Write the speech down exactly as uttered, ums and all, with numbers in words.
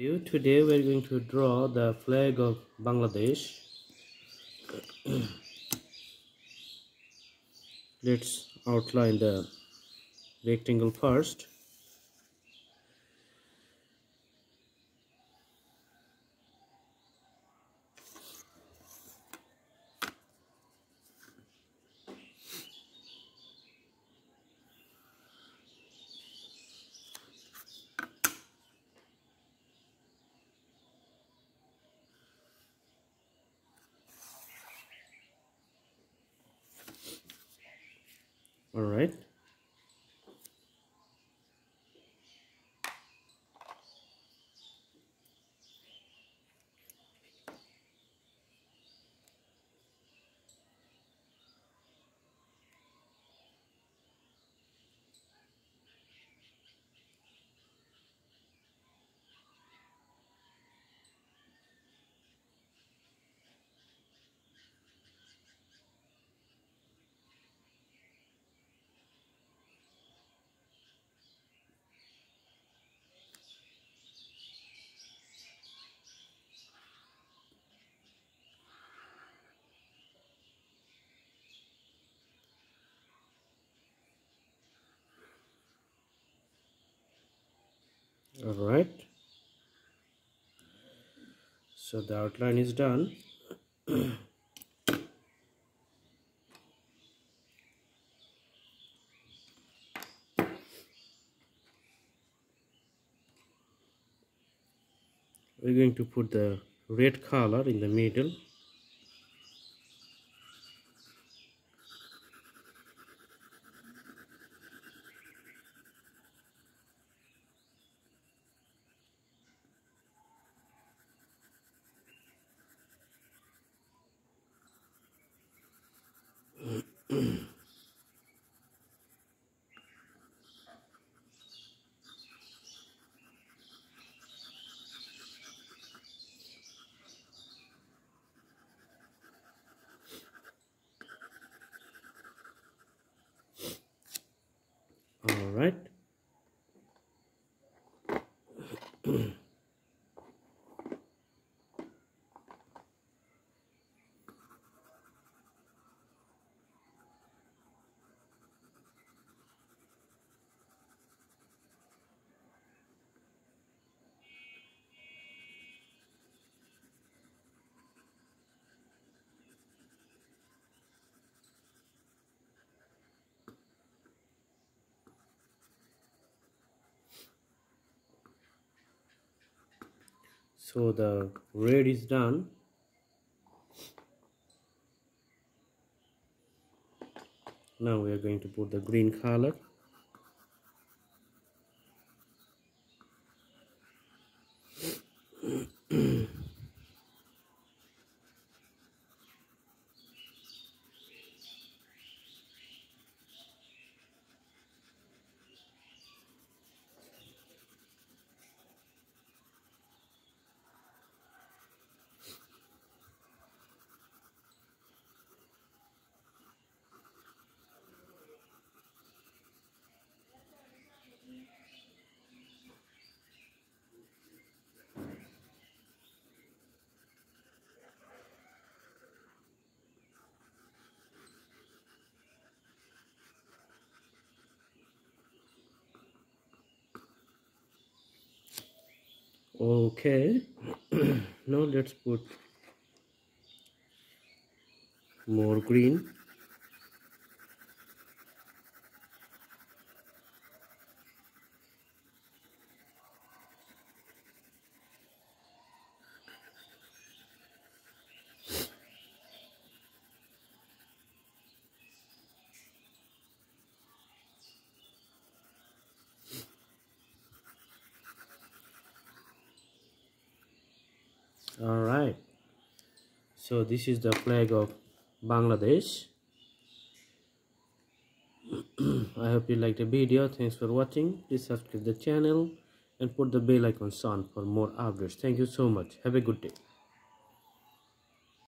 Today we are going to draw the flag of Bangladesh. Let's outline the rectangle first. All right. All right, so the outline is done. We're going to put the red color in the middle. All right. So the red is done. Now we are going to put the green color. Okay, now let's put more green. All right, so this is the flag of Bangladesh. I hope you liked the video. Thanks for watching. Please subscribe the channel and put the bell icon on for more updates. Thank you so much. Have a good day.